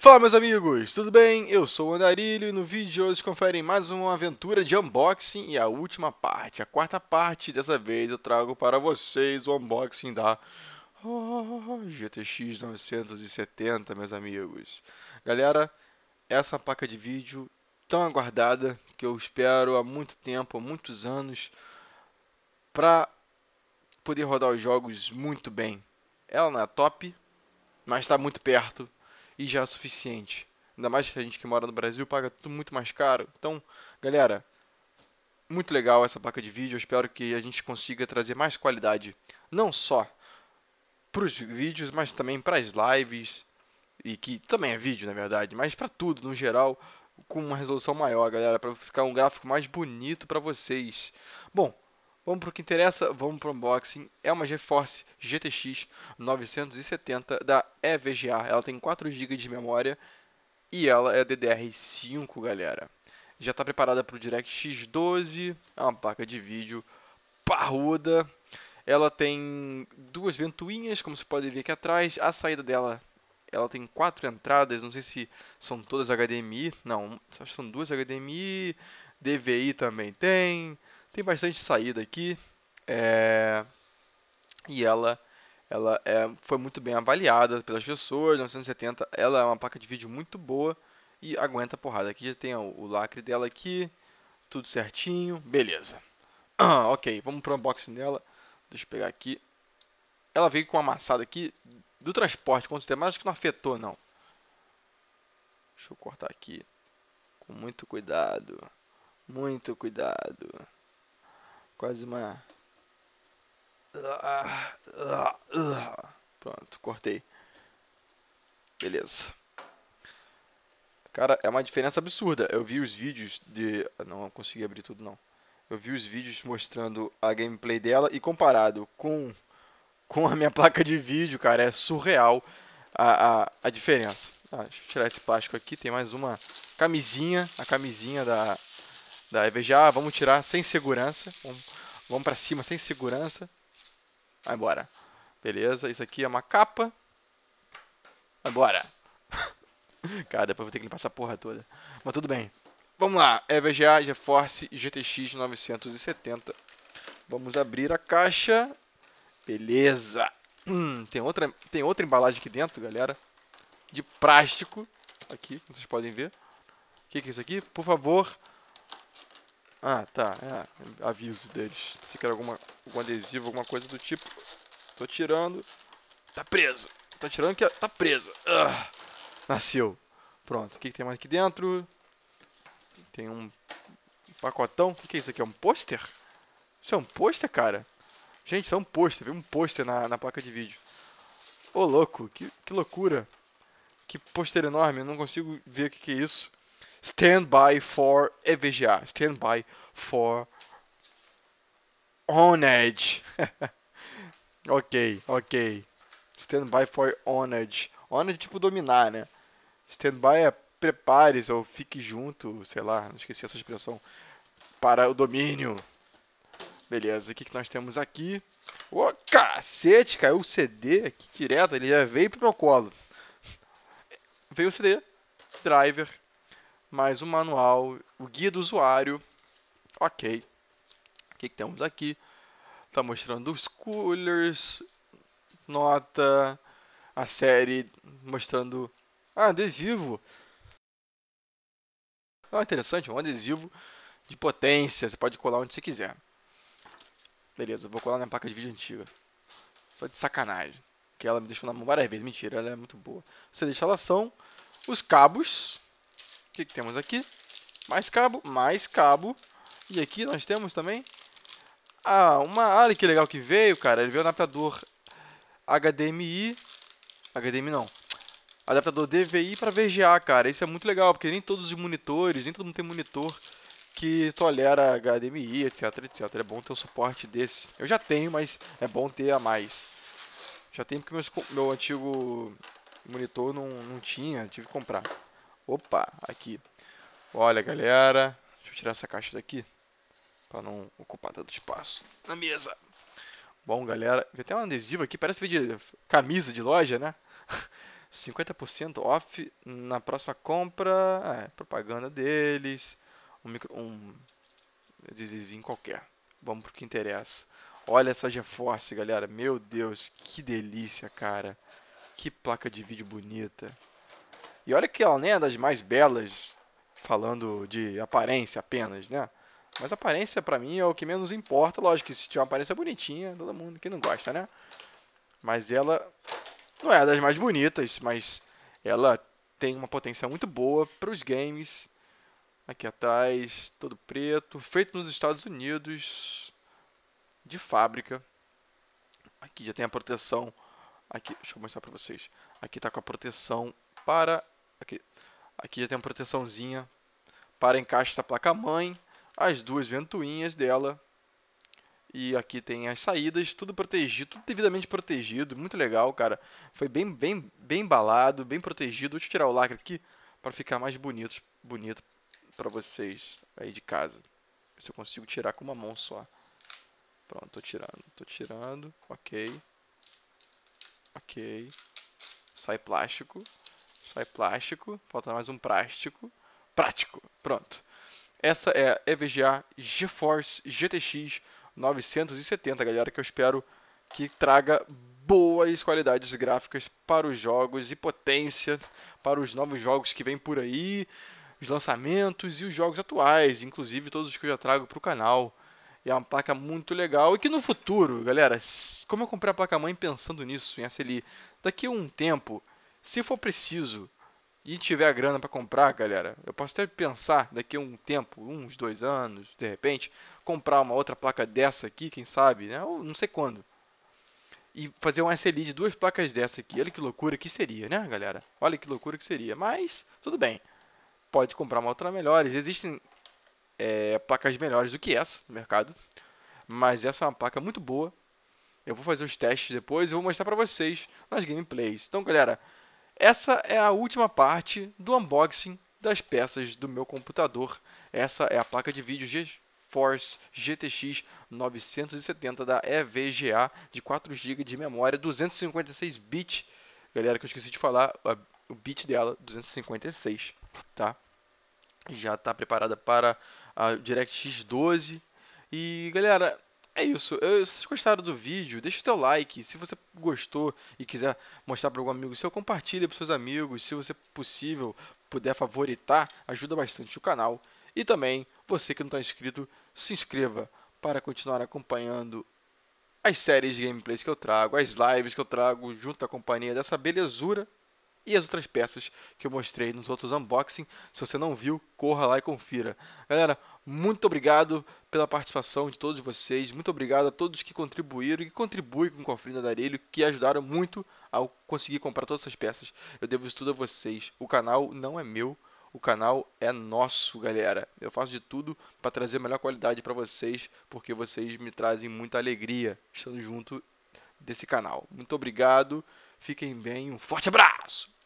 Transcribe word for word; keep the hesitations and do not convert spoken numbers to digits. Fala meus amigos, tudo bem? Eu sou o Andarilho e no vídeo de hoje conferem mais uma aventura de unboxing e a última parte, a quarta parte. Dessa vez eu trago para vocês o unboxing da oh, G T X novecentos e setenta, meus amigos. Galera, essa placa de vídeo tão aguardada que eu espero há muito tempo, há muitos anos, para poder rodar os jogos muito bem. Ela não é top, mas está muito perto. E já é suficiente. Ainda mais que a gente que mora no Brasil paga tudo muito mais caro. Então, galera, muito legal essa placa de vídeo. Eu espero que a gente consiga trazer mais qualidade. Não só para os vídeos, mas também para as lives. E que também é vídeo, na verdade. Mas para tudo, no geral, com uma resolução maior, galera. Para ficar um gráfico mais bonito para vocês. Bom, vamos para o que interessa. Vamos para o unboxing. É uma GeForce G T X novecentos e setenta da E V G A. Ela tem quatro gigas de memória e ela é D D R cinco, galera. Já está preparada para o DirectX doze. É uma placa de vídeo parruda. Ela tem duas ventoinhas, como vocês podem ver aqui atrás. A saída dela, ela tem quatro entradas. Não sei se são todas H D M I. Não, acho que são duas H D M I. D V I também tem. Tem bastante saída aqui, é... e ela, ela é... foi muito bem avaliada pelas pessoas. Novecentos e setenta, ela é uma placa de vídeo muito boa e aguenta a porrada. Aqui já tem o, o lacre dela aqui, tudo certinho, beleza. Ah, ok, vamos para o unboxing dela, deixa eu pegar aqui. Ela veio com uma amassada aqui do transporte, com certeza, mas acho que não afetou não. Deixa eu cortar aqui, com muito cuidado, muito cuidado. Quase uma... Pronto, cortei. Beleza. Cara, é uma diferença absurda. Eu vi os vídeos de... Não, não consegui abrir tudo, não. Eu vi os vídeos mostrando a gameplay dela e comparado com, com a minha placa de vídeo, cara. É surreal a, a, a diferença. Ah, deixa eu tirar esse plástico aqui. Tem mais uma camisinha. A camisinha da... Da E V G A, vamos tirar sem segurança. Vamos, vamos pra cima sem segurança. Vai embora. Beleza, isso aqui é uma capa. Vai embora. Cara, depois vou ter que limpar essa porra toda. Mas tudo bem. Vamos lá, E V G A GeForce G T X novecentos e setenta. Vamos abrir a caixa. Beleza. Hum, tem, outra, tem outra embalagem aqui dentro, galera. De plástico. Aqui, vocês podem ver. O que, que é isso aqui? Por favor... Ah, tá, é, aviso deles. Se quer alguma, algum adesivo, alguma coisa do tipo. Tô tirando. Tá preso. Tá tirando que tá presa. Ah, nasceu. Pronto, o que, que tem mais aqui dentro? Tem um pacotão. O que, que é isso aqui? É um pôster? Isso é um pôster, cara? Gente, isso é um pôster. Veio um pôster na, na placa de vídeo. Ô, louco, que, que loucura. Que pôster enorme, eu não consigo ver o que, que é isso. Stand by for E V G A. Stand by for On Edge. Ok, ok. Stand by for On Edge. On Edge tipo dominar, né? Stand by é prepare-se ou fique junto, sei lá, não esqueci essa expressão. Para o domínio. Beleza, o que, que nós temos aqui? Ô, oh, cacete, caiu o C D aqui direto, ele já veio pro meu colo. Veio o C D, driver. Mais um manual, o guia do usuário, ok. O que, que temos aqui? Está mostrando os coolers, nota, a série, mostrando ah, adesivo. Ah, interessante, um adesivo de potência, você pode colar onde você quiser. Beleza, vou colar na placa de vídeo antiga, só de sacanagem, que ela me deixou na mão várias vezes, mentira, ela é muito boa. Você deixa a instalação, os cabos. O que, que temos aqui? Mais cabo, mais cabo. E aqui nós temos também... Ah, uma... Olha que legal que veio, cara. Ele veio um adaptador H D M I... H D M I não. Adaptador D V I para V G A, cara. Isso é muito legal, porque nem todos os monitores, nem todo mundo tem monitor que tolera H D M I, etc, etcétera. É bom ter um suporte desse. Eu já tenho, mas é bom ter a mais. Já tenho porque meus, meu antigo monitor não, não tinha, tive que comprar. Opa, aqui. Olha, galera. Deixa eu tirar essa caixa daqui. Pra não ocupar tanto espaço na mesa. Bom, galera. Tem até um adesivo aqui. Parece vídeo de camisa de loja, né? cinquenta por cento off na próxima compra. É, propaganda deles. Um, micro, um adesivinho qualquer. Vamos pro que interessa. Olha essa GeForce, galera. Meu Deus, que delícia, cara. Que placa de vídeo bonita. E olha que ela nem é das mais belas, falando de aparência apenas, né? Mas aparência pra mim é o que menos importa. Lógico que se tiver uma aparência bonitinha, todo mundo que não gosta, né? Mas ela não é das mais bonitas, mas ela tem uma potência muito boa para os games. Aqui atrás, todo preto, feito nos Estados Unidos, de fábrica. Aqui já tem a proteção. Aqui, deixa eu mostrar para vocês. Aqui tá com a proteção para... Aqui, aqui já tem uma proteçãozinha para encaixe da placa-mãe. As duas ventoinhas dela. E aqui tem as saídas, tudo protegido, tudo devidamente protegido. Muito legal, cara. Foi bem, bem, bem embalado, bem protegido. Deixa eu tirar o lacre aqui para ficar mais bonito, bonito para vocês aí de casa. Se eu consigo tirar com uma mão só. Pronto, tô tirando, tô tirando. Ok. Ok. Sai plástico. Sai plástico. Falta mais um plástico. Prático. Pronto. Essa é a E V G A GeForce G T X novecentos e setenta, galera, que eu espero que traga boas qualidades gráficas para os jogos e potência para os novos jogos que vêm por aí, os lançamentos e os jogos atuais, inclusive todos os que eu já trago para o canal. É uma placa muito legal e que no futuro, galera, como eu comprei a placa-mãe pensando nisso, em S L I, daqui a um tempo, se for preciso e tiver a grana para comprar, galera, eu posso até pensar daqui a um tempo, uns dois anos, de repente, comprar uma outra placa dessa aqui, quem sabe, né? Ou não sei quando. E fazer um S L I de duas placas dessa aqui. Olha que loucura que seria, né, galera? Olha que loucura que seria. Mas, tudo bem. Pode comprar uma outra melhor. Existem é, placas melhores do que essa no mercado. Mas essa é uma placa muito boa. Eu vou fazer os testes depois e vou mostrar para vocês nas gameplays. Então, galera, essa é a última parte do unboxing das peças do meu computador. Essa é a placa de vídeo GeForce G T X novecentos e setenta da E V G A de quatro gigas de memória, duzentos e cinquenta e seis bits. Galera, que eu esqueci de falar, o bit dela, duzentos e cinquenta e seis, tá? Já está preparada para a DirectX doze. E, galera, é isso. Eu, se vocês gostaram do vídeo, deixa o seu like. Se você gostou e quiser mostrar para algum amigo seu, compartilha para seus amigos. Se você possível puder favoritar, ajuda bastante o canal. E também, você que não está inscrito, se inscreva para continuar acompanhando as séries de gameplays que eu trago, as lives que eu trago junto à companhia dessa belezura e as outras peças que eu mostrei nos outros unboxing. Se você não viu, corra lá e confira. Galera, muito obrigado pela participação de todos vocês. Muito obrigado a todos que contribuíram e que contribuem com o Cofrinho da Andarilho, que ajudaram muito ao conseguir comprar todas essas peças. Eu devo isso tudo a vocês. O canal não é meu, o canal é nosso, galera. Eu faço de tudo para trazer a melhor qualidade para vocês, porque vocês me trazem muita alegria estando junto desse canal. Muito obrigado, fiquem bem, um forte abraço!